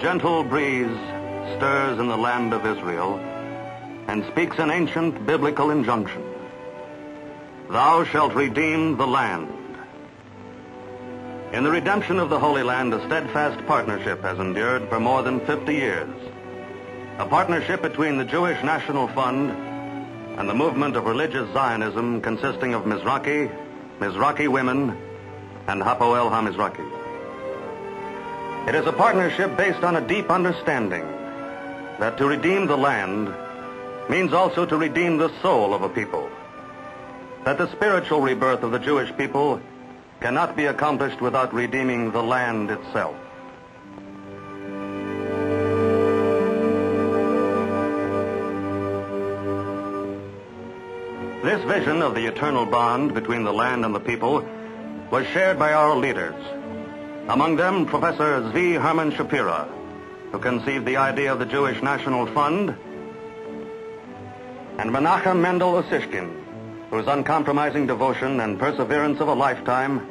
gentle breeze stirs in the land of Israel and speaks an ancient biblical injunction. Thou shalt redeem the land. In the redemption of the Holy Land, a steadfast partnership has endured for more than 50 years. A partnership between the Jewish National Fund and the movement of religious Zionism consisting of Mizrachi, Mizrachi women, and Hapoel HaMizrahi. It is a partnership based on a deep understanding that to redeem the land means also to redeem the soul of a people, that the spiritual rebirth of the Jewish people cannot be accomplished without redeeming the land itself. This vision of the eternal bond between the land and the people was shared by our leaders, among them Professor Zvi Herman Shapira, who conceived the idea of the Jewish National Fund, and Menachem Mendel Ussishkin, whose uncompromising devotion and perseverance of a lifetime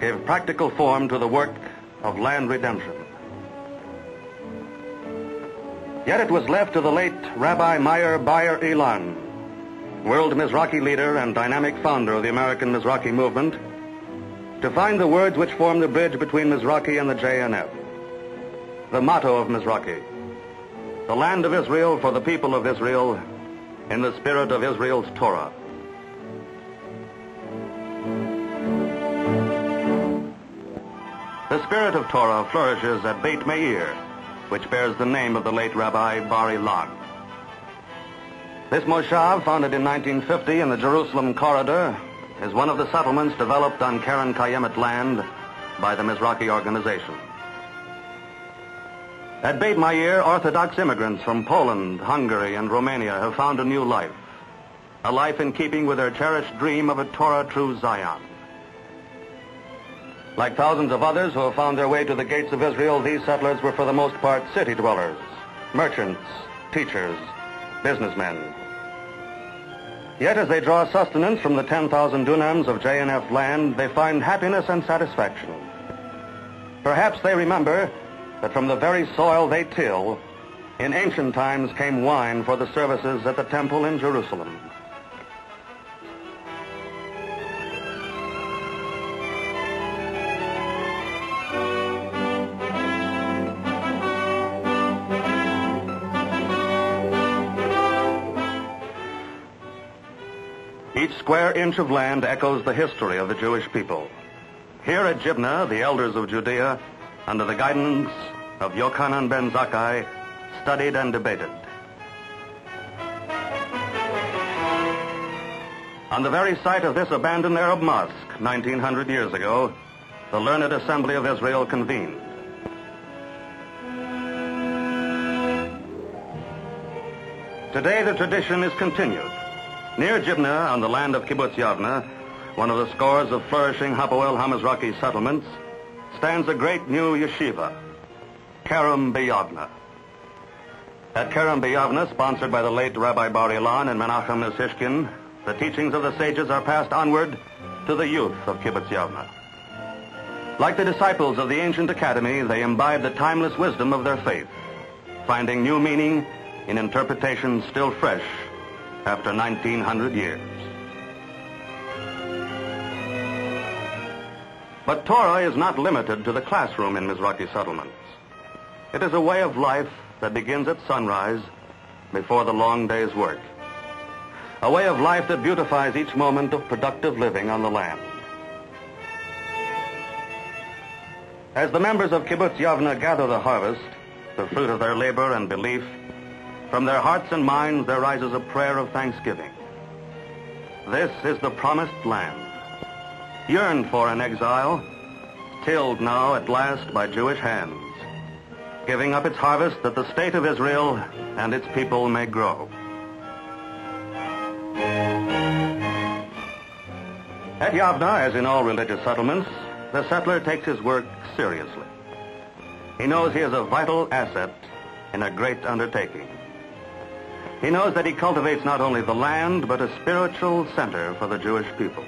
gave practical form to the work of land redemption. Yet it was left to the late Rabbi Meir Bar-Ilan, world Mizrachi leader and dynamic founder of the American Mizrachi movement, to find the words which form the bridge between Mizrachi and the JNF. The motto of Mizrachi, the land of Israel for the people of Israel, in the spirit of Israel's Torah. The spirit of Torah flourishes at Beit Meir, which bears the name of the late Rabbi Bar-Ilan. This moshav, founded in 1950 in the Jerusalem corridor, is one of the settlements developed on Keren Kayemet land by the Mizrachi organization. At Beit Meir, Orthodox immigrants from Poland, Hungary, and Romania have found a new life, a life in keeping with their cherished dream of a Torah-true Zion. Like thousands of others who have found their way to the gates of Israel, these settlers were for the most part city dwellers, merchants, teachers, businessmen. Yet as they draw sustenance from the 10,000 dunams of JNF land, they find happiness and satisfaction. Perhaps they remember that from the very soil they till, in ancient times came wine for the services at the temple in Jerusalem. Each square inch of land echoes the history of the Jewish people. Here at Jibna, the elders of Judea, under the guidance of Yochanan ben Zakkai, studied and debated. On the very site of this abandoned Arab mosque 1900 years ago, the Learned Assembly of Israel convened. Today the tradition is continued. Near Jibna, on the land of Kibbutz Yavna, one of the scores of flourishing Hapoel HaMizrahi settlements, stands a great new yeshiva, Kerem B'Yavneh. At Kerem B'Yavneh, sponsored by the late Rabbi Bar-Ilan and Menachem Ussishkin, the teachings of the sages are passed onward to the youth of Kibbutz Yavna. Like the disciples of the ancient academy, they imbibe the timeless wisdom of their faith, finding new meaning in interpretations still fresh after 1900 years. But Torah is not limited to the classroom in Mizrachi settlements. It is a way of life that begins at sunrise before the long day's work, a way of life that beautifies each moment of productive living on the land. As the members of Kibbutz Yavna gather the harvest, the fruit of their labor and belief, from their hearts and minds there rises a prayer of thanksgiving. This is the promised land, yearned for in exile, tilled now at last by Jewish hands, giving up its harvest that the state of Israel and its people may grow. At Yavna, as in all religious settlements, the settler takes his work seriously. He knows he is a vital asset in a great undertaking. He knows that he cultivates not only the land, but a spiritual center for the Jewish people.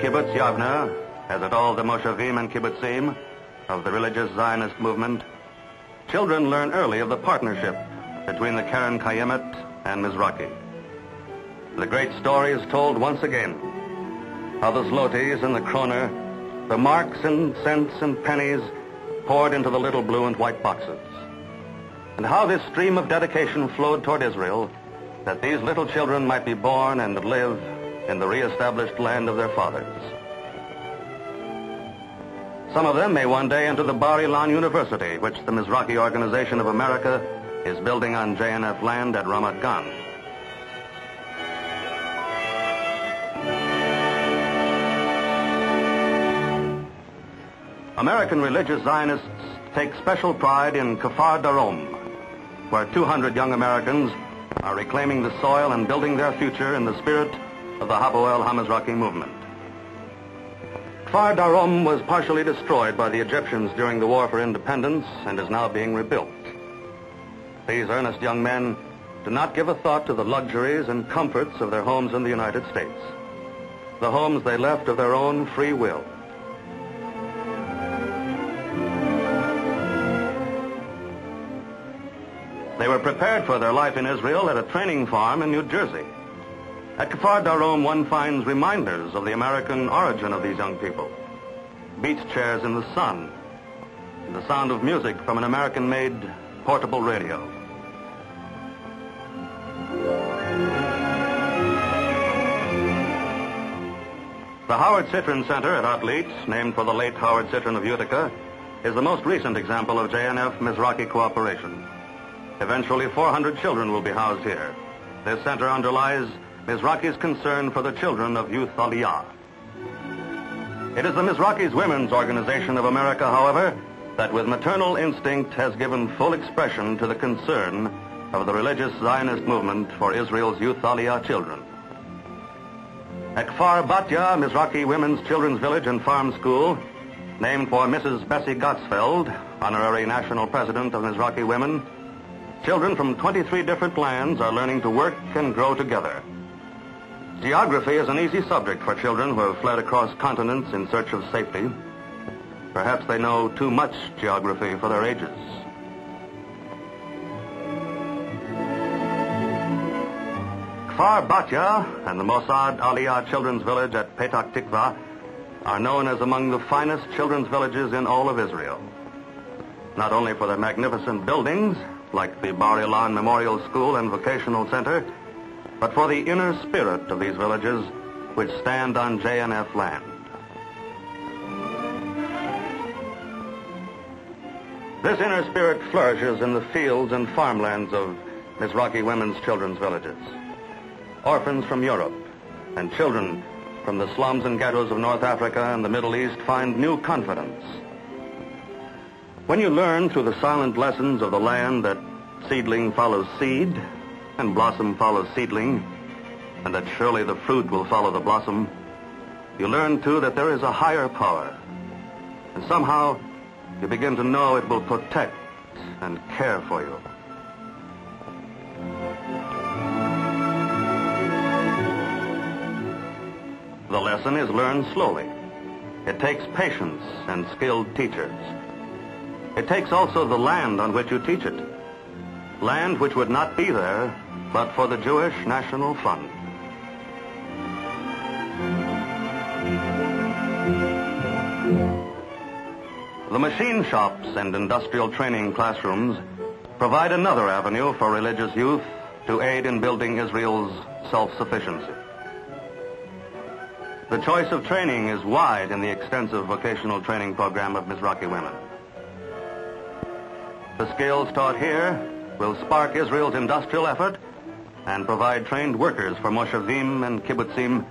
Kibbutz Yavna, as at all the moshavim and kibbutzim of the religious Zionist movement, children learn early of the partnership between the Keren Kayemet and Mizrachi. The great story is told once again, how the zlotis and the kroner, the marks and cents and pennies poured into the little blue and white boxes, and how this stream of dedication flowed toward Israel, that these little children might be born and live in the reestablished land of their fathers. Some of them may one day enter the Bar-Ilan University, which the Mizrachi Organization of America is building on JNF land at Ramat Gan. American religious Zionists take special pride in Kfar Darom, where 200 young Americans are reclaiming the soil and building their future in the spirit of the Hapoel HaMizrahi movement. Kfar Darom was partially destroyed by the Egyptians during the War for Independence and is now being rebuilt. These earnest young men do not give a thought to the luxuries and comforts of their homes in the United States, the homes they left of their own free will. They were prepared for their life in Israel at a training farm in New Jersey. At Kfar Darom, one finds reminders of the American origin of these young people. Beach chairs in the sun, and the sound of music from an American-made portable radio. The Howard Citron Center at Atlit, named for the late Howard Citron of Utica, is the most recent example of JNF-Mizrachi cooperation. Eventually, 400 children will be housed here. This center underlies Mizrachi's concern for the children of youth Aliyah. It is the Mizrachi's Women's Organization of America, however, that with maternal instinct has given full expression to the concern of the religious Zionist movement for Israel's youth Aliyah children. At Ekfar Batya, Mizrachi Women's Children's Village and Farm School, named for Mrs. Bessie Gottsfeld, honorary national president of Mizrachi women, children from 23 different lands are learning to work and grow together. Geography is an easy subject for children who have fled across continents in search of safety. Perhaps they know too much geography for their ages. Kfar Batya and the Mossad Aliyah Children's Village at Petach Tikva are known as among the finest children's villages in all of Israel, not only for their magnificent buildings, like the Bar-Ilan Memorial School and Vocational Center, but for the inner spirit of these villages which stand on JNF land. This inner spirit flourishes in the fields and farmlands of Mizrachi women's children's villages. Orphans from Europe and children from the slums and ghettos of North Africa and the Middle East find new confidence. When you learn through the silent lessons of the land that seedling follows seed and blossom follows seedling, and that surely the fruit will follow the blossom, you learn too that there is a higher power, and somehow you begin to know it will protect and care for you. The lesson is learned slowly. It takes patience and skilled teachers. It takes also the land on which you teach it, land which would not be there but for the Jewish National Fund. The machine shops and industrial training classrooms provide another avenue for religious youth to aid in building Israel's self-sufficiency. The choice of training is wide in the extensive vocational training program of Mizrachi women. The skills taught here will spark Israel's industrial effort and provide trained workers for moshavim and kibbutzim,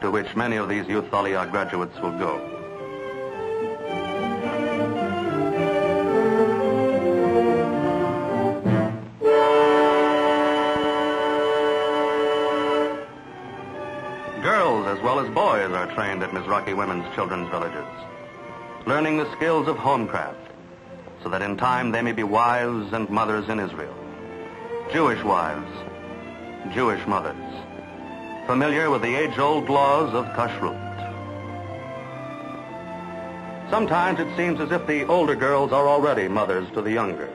to which many of these youth Aliyah graduates will go. Girls as well as boys are trained at Mizrachi women's children's villages, learning the skills of homecraft, so that in time they may be wives and mothers in Israel. Jewish wives, Jewish mothers, familiar with the age-old laws of kashrut. Sometimes it seems as if the older girls are already mothers to the younger,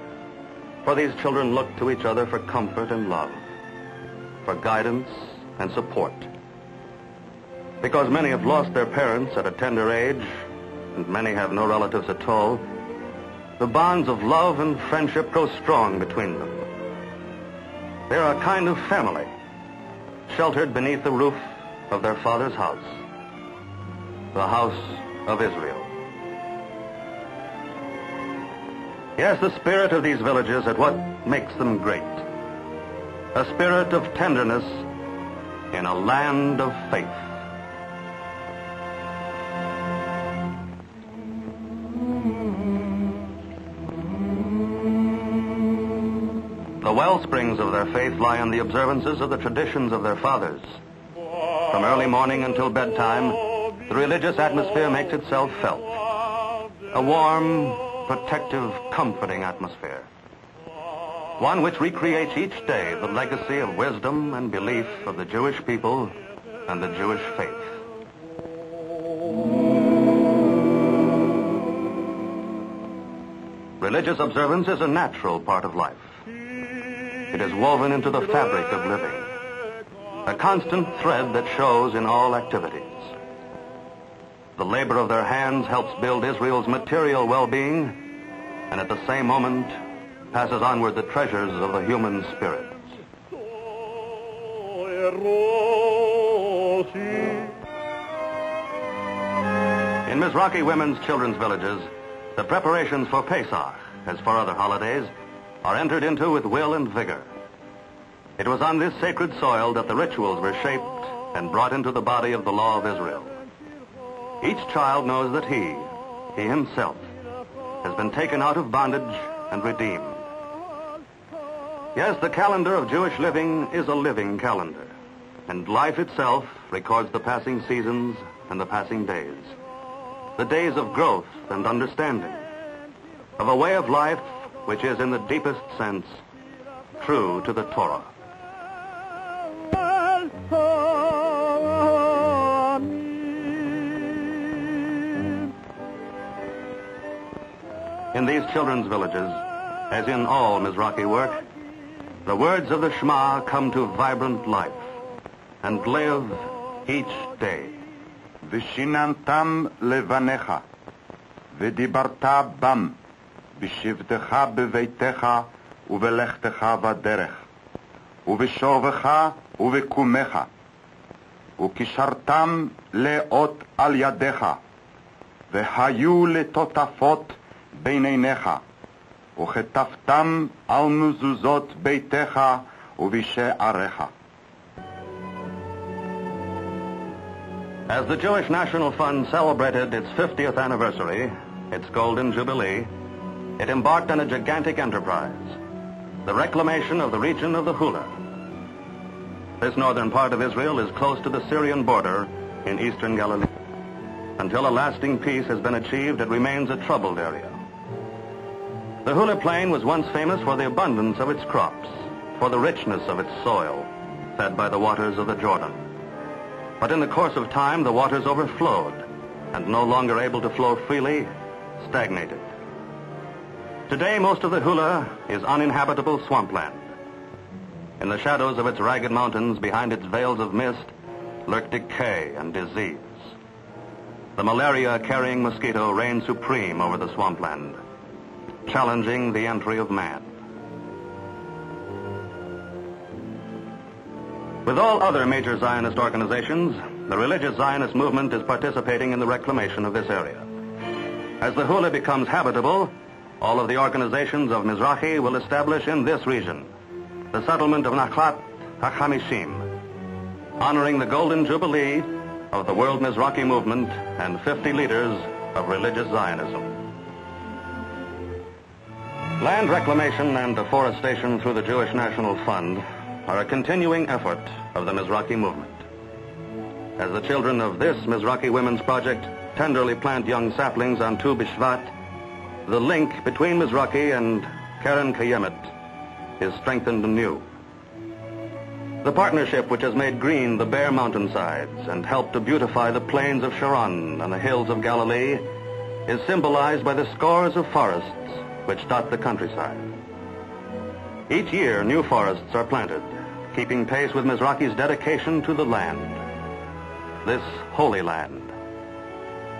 for these children look to each other for comfort and love, for guidance and support. Because many have lost their parents at a tender age, and many have no relatives at all, the bonds of love and friendship grow strong between them. They're a kind of family, sheltered beneath the roof of their father's house, the house of Israel. Yes, the spirit of these villages is what makes them great. A spirit of tenderness in a land of faith. The wellsprings of their faith lie in the observances of the traditions of their fathers. From early morning until bedtime, the religious atmosphere makes itself felt. A warm, protective, comforting atmosphere. One which recreates each day the legacy of wisdom and belief of the Jewish people and the Jewish faith. Religious observance is a natural part of life. It is woven into the fabric of living, a constant thread that shows in all activities. The labor of their hands helps build Israel's material well-being, and at the same moment passes onward the treasures of the human spirit. In Mizrachi women's children's villages, the preparations for Pesach, as for other holidays, are entered into with will and vigor. It was on this sacred soil that the rituals were shaped and brought into the body of the law of Israel. Each child knows that he himself, has been taken out of bondage and redeemed. Yes, the calendar of Jewish living is a living calendar, and life itself records the passing seasons and the passing days, the days of growth and understanding, of a way of life which is in the deepest sense true to the Torah. In these children's villages, as in all Mizrachi work, the words of the Shema come to vibrant life and live each day. Vishinantam levanecha, vedibarta bam. בשבתך בביתך ובלכתך בדרך, ובשובך ובקומך, וקישרתם לאות על ידיך, והיו לטוטפות בין עיניך, וכתפתם על מזוזות ביתך ובשעריך. As the Jewish National Fund celebrated its 50th anniversary, its golden jubilee, it embarked on a gigantic enterprise, the reclamation of the region of the Hula. This northern part of Israel is close to the Syrian border in eastern Galilee. Until a lasting peace has been achieved, it remains a troubled area. The Hula plain was once famous for the abundance of its crops, for the richness of its soil, fed by the waters of the Jordan. But in the course of time, the waters overflowed, and no longer able to flow freely, stagnated. Today, most of the Hula is uninhabitable swampland. In the shadows of its ragged mountains, behind its veils of mist, lurk decay and disease. The malaria-carrying mosquito reigns supreme over the swampland, challenging the entry of man. With all other major Zionist organizations, the religious Zionist movement is participating in the reclamation of this area. As the Hula becomes habitable, all of the organizations of Mizrachi will establish in this region the settlement of Nachlat Hachamishim, honoring the golden jubilee of the World Mizrachi Movement and 50 leaders of religious Zionism. Land reclamation and deforestation through the Jewish National Fund are a continuing effort of the Mizrachi movement. As the children of this Mizrachi women's project tenderly plant young saplings on Tu Bishvat, the link between Mizrachi and Keren Kayemet is strengthened anew. The partnership which has made green the bare mountainsides and helped to beautify the plains of Sharon and the hills of Galilee is symbolized by the scores of forests which dot the countryside. Each year, new forests are planted, keeping pace with Mizrachi's dedication to the land, this holy land,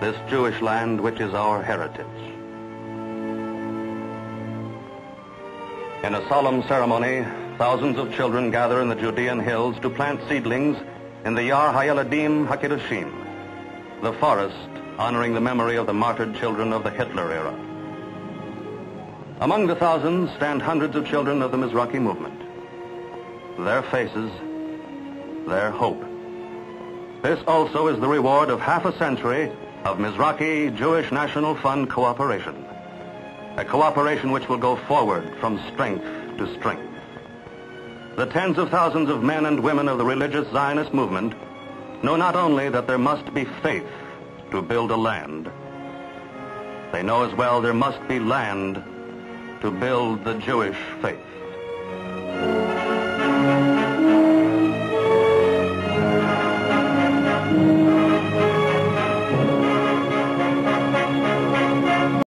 this Jewish land which is our heritage. In a solemn ceremony, thousands of children gather in the Judean hills to plant seedlings in the Yar HaYeledim Hakadoshim, the forest honoring the memory of the martyred children of the Hitler era. Among the thousands stand hundreds of children of the Mizrachi movement. Their faces, their hope. This also is the reward of half a century of Mizrachi Jewish National Fund cooperation, a cooperation which will go forward from strength to strength. The tens of thousands of men and women of the religious Zionist movement know not only that there must be faith to build a land, they know as well there must be land to build the Jewish faith.